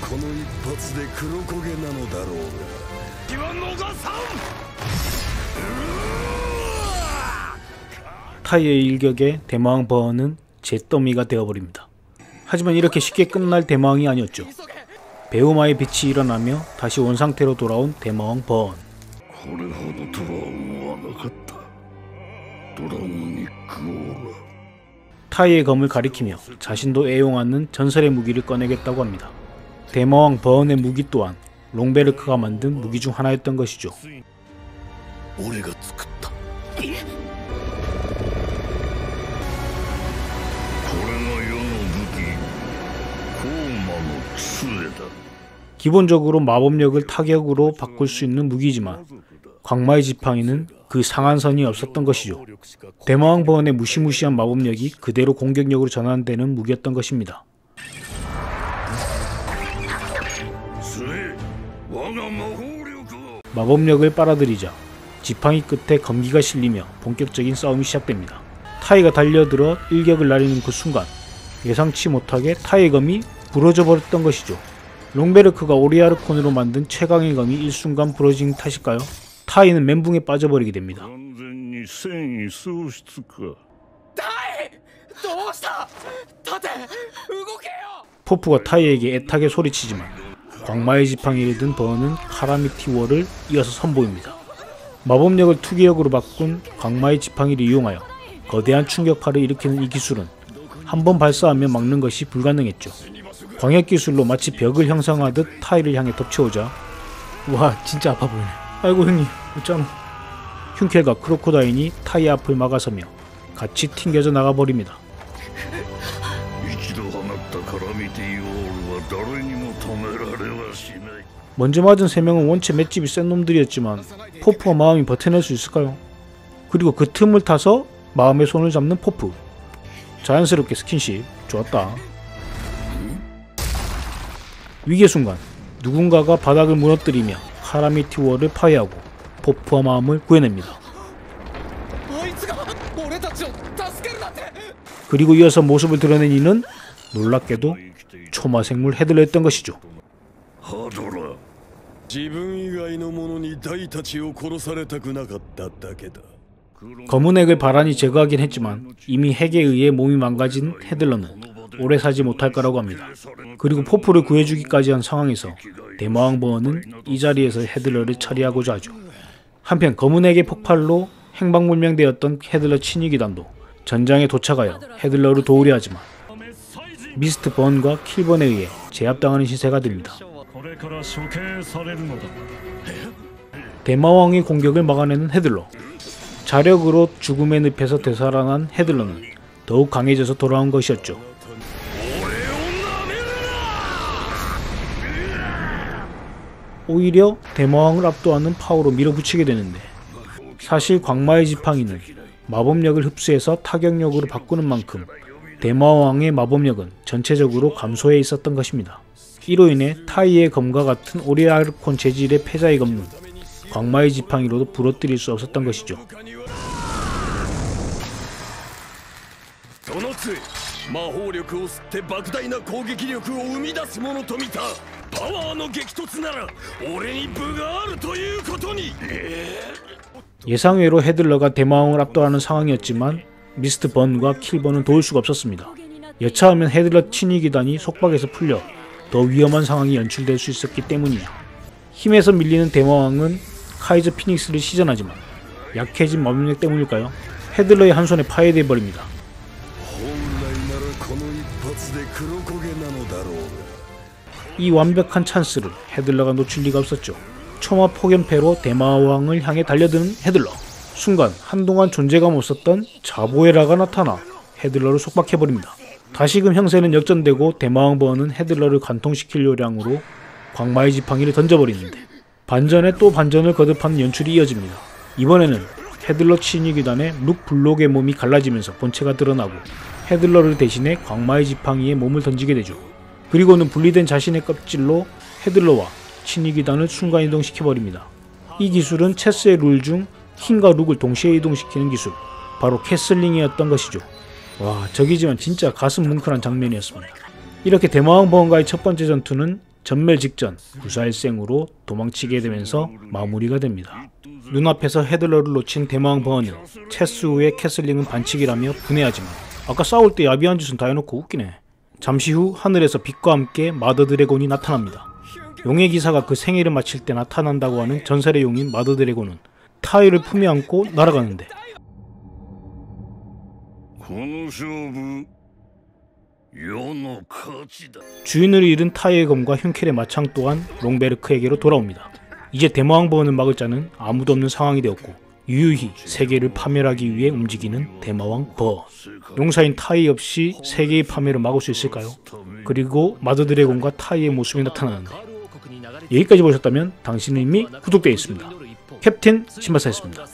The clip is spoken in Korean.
この一発で黒焦げなのだろうが気は逃さん! 타이의 일격에 대마왕 버언은 잿더미가 되어버립니다. 하지만 이렇게 쉽게 끝날 대마왕이 아니었죠. 배우마의 빛이 일어나며 다시 원상태로 돌아온 대마왕 버언. 타이의 검을 가리키며 자신도 애용하는 전설의 무기를 꺼내겠다고 합니다. 대마왕 버언의 무기 또한 롱베르크가 만든 무기 중 하나였던 것이죠. 기본적으로 마법력을 타격으로 바꿀 수 있는 무기지만 광마의 지팡이는 그 상한선이 없었던 것이죠. 대마왕 버언의 무시무시한 마법력이 그대로 공격력으로 전환되는 무기였던 것입니다. 마법력을 빨아들이자 지팡이 끝에 검기가 실리며 본격적인 싸움이 시작됩니다. 타이가 달려들어 일격을 날리는 그 순간 예상치 못하게 타이의 검이 부러져 버렸던 것이죠. 롱베르크가 오리하르콘으로 만든 최강의 검이 일순간 부러진 탓일까요? 타이는 멘붕에 빠져버리게 됩니다. 포프가 타이에게 애타게 소리치지만 광마의 지팡이를 든 버언은 카라미티워를 이어서 선보입니다. 마법력을 투기력으로 바꾼 광마의 지팡이를 이용하여 거대한 충격파를 일으키는 이 기술은 한 번 발사하며 막는 것이 불가능했죠. 광역기술로 마치 벽을 형성하듯 타이를 향해 덮쳐오자 와 진짜 아파보이네. 아이고 형님 어쩌나. 흉켈과 크로코다인이 타이 앞을 막아서며 같이 튕겨져 나가버립니다. 먼저 맞은 3명은 원체 맷집이 센 놈들이었지만 포프와 마음이 버텨낼 수 있을까요? 그리고 그 틈을 타서 마음의 손을 잡는 포프. 자연스럽게 스킨십 좋았다. 위기의 순간 누군가가 바닥을 무너뜨리며 카라미티워를 파괴하고 포프와 마음을 구해냅니다. 그리고 이어서 모습을 드러낸 이는 놀랍게도 초마생물 헤들러였던 것이죠. 검은 핵을 바란히 제거하긴 했지만 이미 핵에 의해 몸이 망가진 헤들러는 오래 사지 못할 거라고 합니다. 그리고 포프를 구해주기까지 한 상황에서 대마왕 버언은 이 자리에서 헤들러를 처리하고자 하죠. 한편 검은에게 폭발로 행방불명되었던 헤들러 친위기단도 전장에 도착하여 헤들러를 도우려 하지만 미스트 번과 킬번에 의해 제압당하는 시세가 됩니다. 대마왕의 공격을 막아내는 헤들러. 자력으로 죽음의 늪에서 되살아난 헤들러는 더욱 강해져서 돌아온 것이었죠. 오히려 대마왕을 압도하는 파워로 밀어붙이게 되는데 사실 광마의 지팡이는 마법력을 흡수해서 타격력으로 바꾸는 만큼 대마왕의 마법력은 전체적으로 감소해 있었던 것입니다. 이로 인해 타이의 검과 같은 오리아르콘 재질의 패자의 검은 광마의 지팡이로도 부러뜨릴 수 없었던 것이죠. 예상외로 헤들러가 대마왕을 압도하는 상황이었지만 미스트 번과 킬번은 도울 수가 없었습니다. 여차하면 헤들러 친위기단이 속박에서 풀려 더 위험한 상황이 연출될 수 있었기 때문이야. 힘에서 밀리는 대마왕은 카이저 피닉스를 시전하지만 약해진 마법력 때문일까요? 헤들러의 한 손에 파괴돼 버립니다. 이 완벽한 찬스를 헤들러가 놓칠 리가 없었죠. 초마 폭연패로 대마왕을 향해 달려드는 헤들러. 순간 한동안 존재감 없었던 자보에라가 나타나 헤들러를 속박해버립니다. 다시금 형세는 역전되고 대마왕 버언은 헤들러를 관통시킬 요량으로 광마의 지팡이를 던져버리는데 반전에 또 반전을 거듭하는 연출이 이어집니다. 이번에는 헤들러 친위기단의 룩 블록의 몸이 갈라지면서 본체가 드러나고 헤들러를 대신해 광마의 지팡이에 몸을 던지게 되죠. 그리고는 분리된 자신의 껍질로 헤들러와 친위기단을 순간이동시켜버립니다. 이 기술은 체스의 룰 중 킹과 룩을 동시에 이동시키는 기술, 바로 캐슬링이었던 것이죠. 와, 적이지만 진짜 가슴 뭉클한 장면이었습니다. 이렇게 대마왕 버언과의 첫 번째 전투는 전멸 직전 구사일생으로 도망치게 되면서 마무리가 됩니다. 눈앞에서 헤들러를 놓친 대마왕 버언은 체스 후의 캐슬링은 반칙이라며 분해하지만 아까 싸울 때 야비한 짓은 다 해놓고 웃기네. 잠시 후 하늘에서 빛과 함께 마더 드래곤이 나타납니다. 용의 기사가 그 생애를 마칠 때 나타난다고 하는 전설의 용인 마더 드래곤은 타이를 품에 안고 날아가는데 주인을 잃은 타이의 검과 흉켈의 마창 또한 롱베르크에게로 돌아옵니다. 이제 대마왕 버언을 막을 자는 아무도 없는 상황이 되었고 유유히 세계를 파멸하기 위해 움직이는 대마왕 버언. 용사인 타이 없이 세계의 파멸을 막을 수 있을까요? 그리고 마더 드래곤과 타이의 모습이 나타나는데 여기까지 보셨다면 당신은 이미 구독되어 있습니다. 캡틴 신바사였습니다.